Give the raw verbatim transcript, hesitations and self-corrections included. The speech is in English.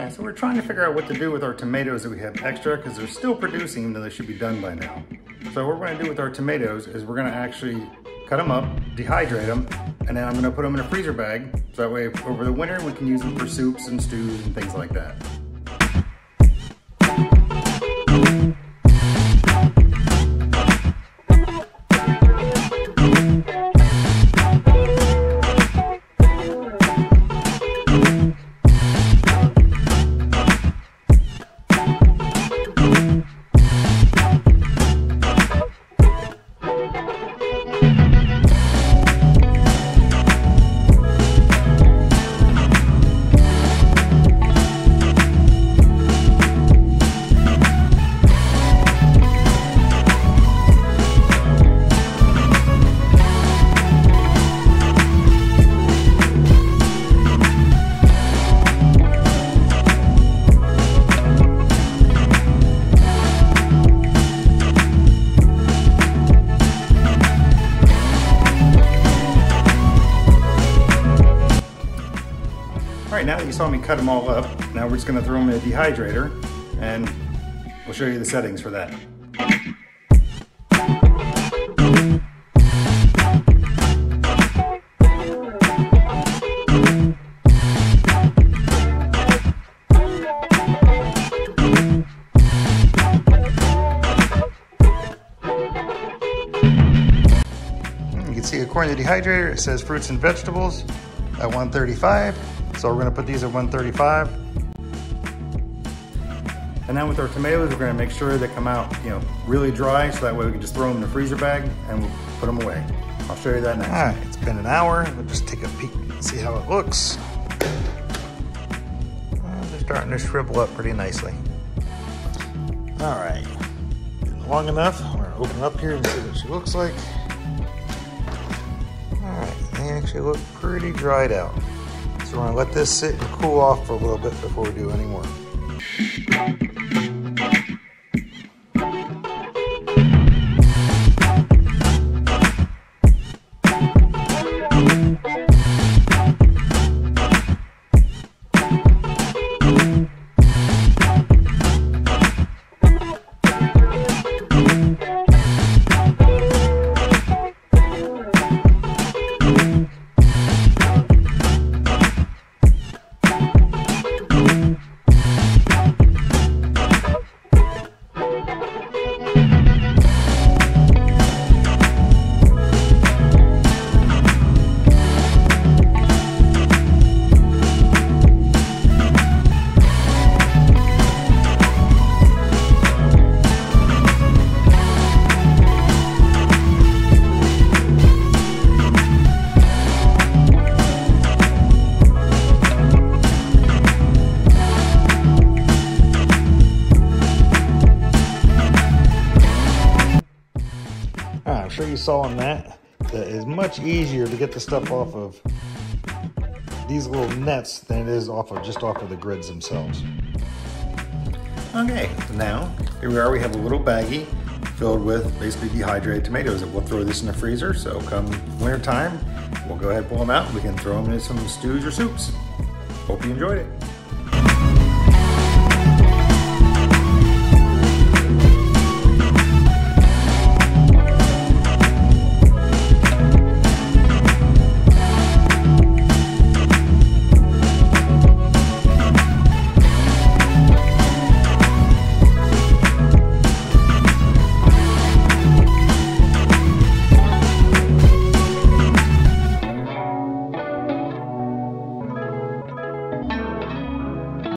Alright, so we're trying to figure out what to do with our tomatoes that we have extra, because they're still producing, even though they should be done by now. So what we're going to do with our tomatoes is we're going to actually cut them up, dehydrate them, and then I'm going to put them in a freezer bag, so that way over the winter we can use them for soups and stews and things like that. Alright, now that you saw me cut them all up, now we're just going to throw them in a dehydrator, and we'll show you the settings for that. You can see according to the dehydrator, it says fruits and vegetables at one thirty-five. So we're going to put these at one thirty-five. And now with our tomatoes, we're going to make sure they come out, you know, really dry, so that way we can just throw them in the freezer bag and we'll put them away. I'll show you that next. All right, it's been an hour. We'll just take a peek and see how it looks. Well, they're starting to shrivel up pretty nicely. All right, been long enough. We're going to open it up here and see what she looks like. All right, they actually look pretty dried out. So we're going to let this sit and cool off for a little bit before we do any more. You saw on that that it's much easier to get the stuff off of these little nets than it is off of just off of the grids themselves. Okay, so now here we are. We have a little baggie filled with basically dehydrated tomatoes, and we'll throw this in the freezer. So come winter time, we'll go ahead and pull them out. We can throw them in some stews or soups. Hope you enjoyed it.